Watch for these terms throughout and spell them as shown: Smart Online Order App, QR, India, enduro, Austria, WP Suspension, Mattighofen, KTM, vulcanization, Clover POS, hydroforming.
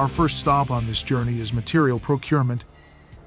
Our first stop on this journey is material procurement.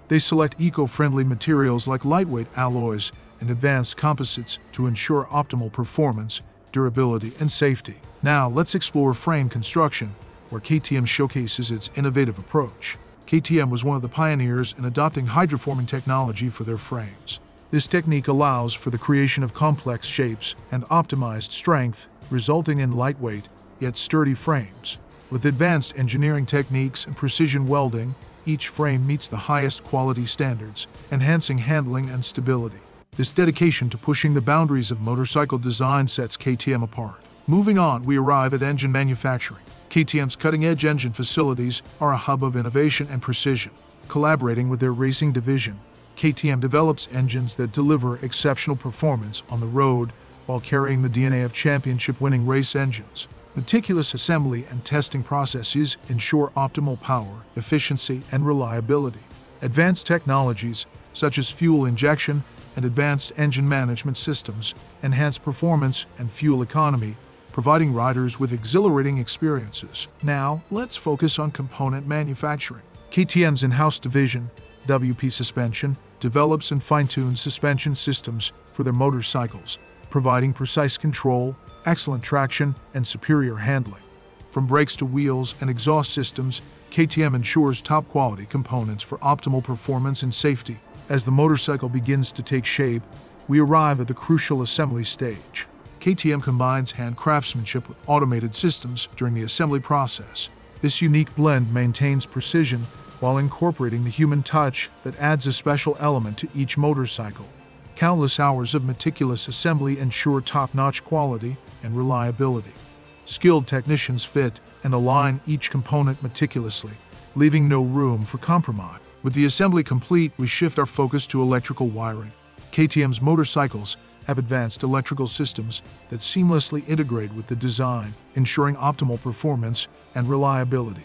They select eco-friendly materials like lightweight alloys and advanced composites to ensure optimal performance, durability, and safety. Now let's explore frame construction, where KTM showcases its innovative approach. KTM was one of the pioneers in adopting hydroforming technology for their frames. This technique allows for the creation of complex shapes and optimized strength, resulting in lightweight, yet sturdy frames. With advanced engineering techniques and precision welding, each frame meets the highest quality standards, enhancing handling and stability. This dedication to pushing the boundaries of motorcycle design sets KTM apart. Moving on, we arrive at engine manufacturing. KTM's cutting-edge engine facilities are a hub of innovation and precision. Collaborating with their racing division, KTM develops engines that deliver exceptional performance on the road while carrying the DNA of championship-winning race engines. Meticulous assembly and testing processes ensure optimal power, efficiency, and reliability. Advanced technologies, such as fuel injection and advanced engine management systems, enhance performance and fuel economy, providing riders with exhilarating experiences. Now, let's focus on component manufacturing. KTM's in-house division, WP Suspension, develops and fine-tunes suspension systems for their motorcycles, providing precise control, excellent traction, and superior handling. From brakes to wheels and exhaust systems, KTM ensures top-quality components for optimal performance and safety. As the motorcycle begins to take shape, we arrive at the crucial assembly stage. KTM combines hand craftsmanship with automated systems during the assembly process. This unique blend maintains precision while incorporating the human touch that adds a special element to each motorcycle. Countless hours of meticulous assembly ensure top-notch quality and reliability. Skilled technicians fit and align each component meticulously, leaving no room for compromise. With the assembly complete, we shift our focus to electrical wiring. KTM's motorcycles have advanced electrical systems that seamlessly integrate with the design, ensuring optimal performance and reliability.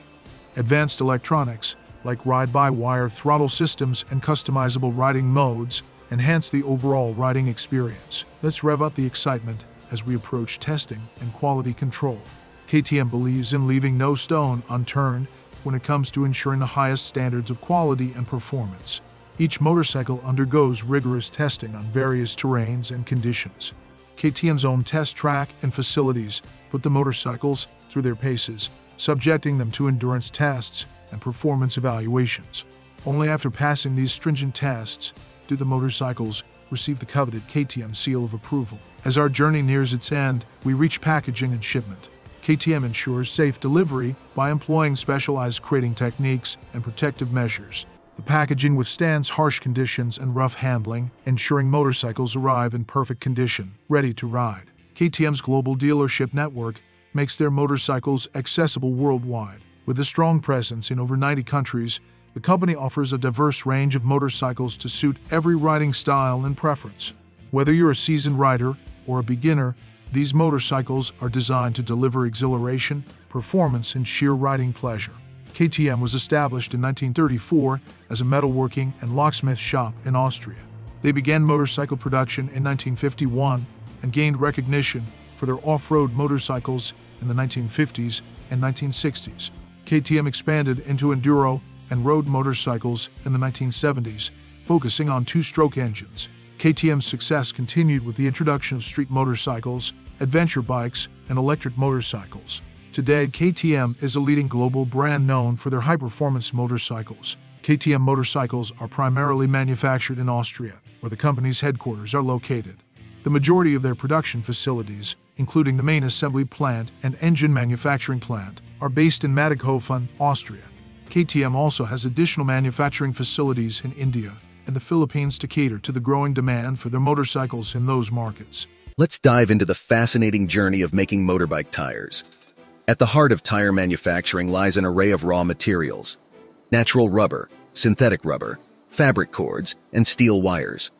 Advanced electronics, like ride-by-wire throttle systems and customizable riding modes, enhance the overall riding experience. Let's rev up the excitement as we approach testing and quality control. KTM believes in leaving no stone unturned when it comes to ensuring the highest standards of quality and performance. Each motorcycle undergoes rigorous testing on various terrains and conditions. KTM's own test track and facilities put the motorcycles through their paces, subjecting them to endurance tests and performance evaluations. Only after passing these stringent tests do the motorcycles receive the coveted KTM seal of approval. As our journey nears its end, we reach packaging and shipment. KTM ensures safe delivery by employing specialized crating techniques and protective measures. The packaging withstands harsh conditions and rough handling, ensuring motorcycles arrive in perfect condition, ready to ride. KTM's global dealership network makes their motorcycles accessible worldwide. With a strong presence in over 90 countries, the company offers a diverse range of motorcycles to suit every riding style and preference. Whether you're a seasoned rider or a beginner, these motorcycles are designed to deliver exhilaration, performance, and sheer riding pleasure. KTM was established in 1934 as a metalworking and locksmith shop in Austria. They began motorcycle production in 1951 and gained recognition for their off-road motorcycles in the 1950s and 1960s. KTM expanded into enduro and road motorcycles in the 1970s, focusing on two-stroke engines. KTM's success continued with the introduction of street motorcycles, adventure bikes, and electric motorcycles. Today, KTM is a leading global brand known for their high-performance motorcycles. KTM motorcycles are primarily manufactured in Austria, where the company's headquarters are located. The majority of their production facilities, including the main assembly plant and engine manufacturing plant, are based in Mattighofen, Austria. KTM also has additional manufacturing facilities in India and the Philippines to cater to the growing demand for their motorcycles in those markets. Let's dive into the fascinating journey of making motorbike tires. At the heart of tire manufacturing lies an array of raw materials: natural rubber, synthetic rubber, fabric cords, and steel wires.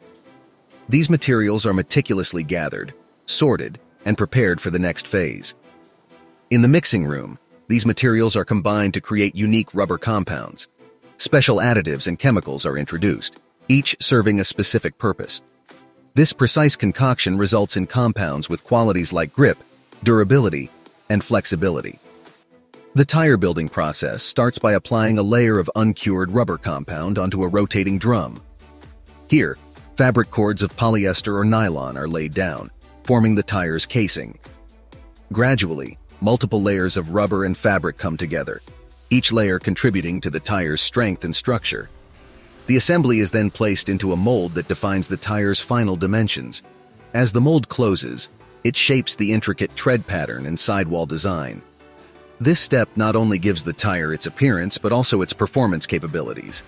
These materials are meticulously gathered, sorted, and prepared for the next phase. In the mixing room, these materials are combined to create unique rubber compounds. Special additives and chemicals are introduced, each serving a specific purpose. This precise concoction results in compounds with qualities like grip, durability, and flexibility. The tire building process starts by applying a layer of uncured rubber compound onto a rotating drum. Here, fabric cords of polyester or nylon are laid down, forming the tire's casing. Gradually, multiple layers of rubber and fabric come together, each layer contributing to the tire's strength and structure. The assembly is then placed into a mold that defines the tire's final dimensions. As the mold closes, it shapes the intricate tread pattern and sidewall design. This step not only gives the tire its appearance but also its performance capabilities.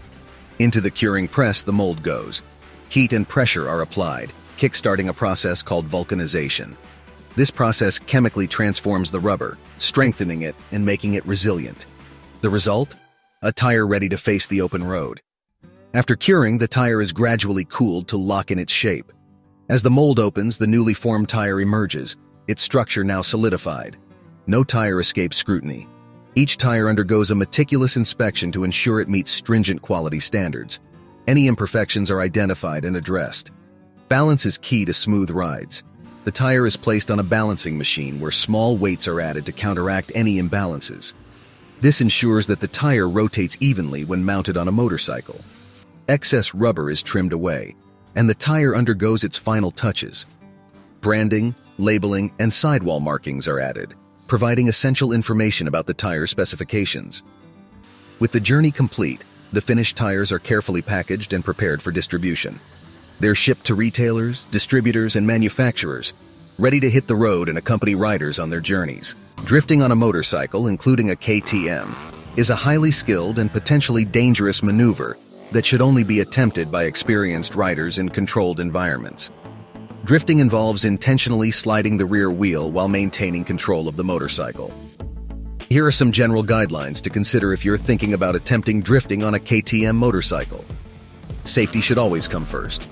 Into the curing press the mold goes. Heat and pressure are applied, kickstarting a process called vulcanization. This process chemically transforms the rubber, strengthening it and making it resilient. The result? A tire ready to face the open road. After curing, the tire is gradually cooled to lock in its shape. As the mold opens, the newly formed tire emerges, its structure now solidified. No tire escapes scrutiny. Each tire undergoes a meticulous inspection to ensure it meets stringent quality standards. Any imperfections are identified and addressed. Balance is key to smooth rides. The tire is placed on a balancing machine where small weights are added to counteract any imbalances. This ensures that the tire rotates evenly when mounted on a motorcycle. Excess rubber is trimmed away, and the tire undergoes its final touches. Branding, labeling, and sidewall markings are added, providing essential information about the tire specifications. With the journey complete, the finished tires are carefully packaged and prepared for distribution. They're shipped to retailers, distributors, and manufacturers, ready to hit the road and accompany riders on their journeys. Drifting on a motorcycle, including a KTM, is a highly skilled and potentially dangerous maneuver that should only be attempted by experienced riders in controlled environments. Drifting involves intentionally sliding the rear wheel while maintaining control of the motorcycle. Here are some general guidelines to consider if you're thinking about attempting drifting on a KTM motorcycle. Safety should always come first.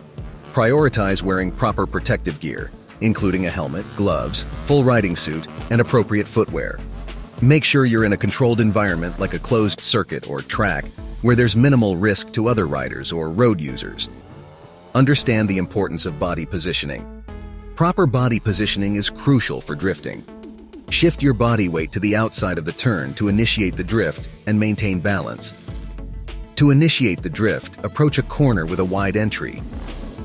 Prioritize wearing proper protective gear, including a helmet, gloves, full riding suit, and appropriate footwear. Make sure you're in a controlled environment like a closed circuit or track, where there's minimal risk to other riders or road users. Understand the importance of body positioning. Proper body positioning is crucial for drifting. Shift your body weight to the outside of the turn to initiate the drift and maintain balance. To initiate the drift, approach a corner with a wide entry.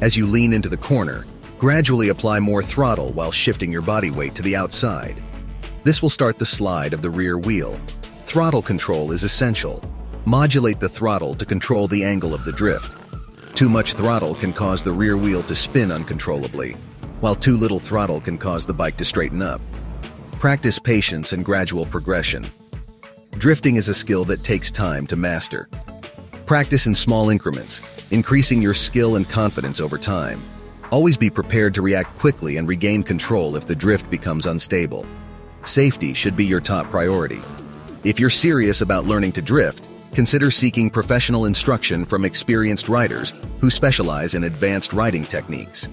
As you lean into the corner, gradually apply more throttle while shifting your body weight to the outside. This will start the slide of the rear wheel. Throttle control is essential. Modulate the throttle to control the angle of the drift. Too much throttle can cause the rear wheel to spin uncontrollably, while too little throttle can cause the bike to straighten up. Practice patience and gradual progression. Drifting is a skill that takes time to master. Practice in small increments, increasing your skill and confidence over time. Always be prepared to react quickly and regain control if the drift becomes unstable. Safety should be your top priority. If you're serious about learning to drift, consider seeking professional instruction from experienced riders who specialize in advanced riding techniques.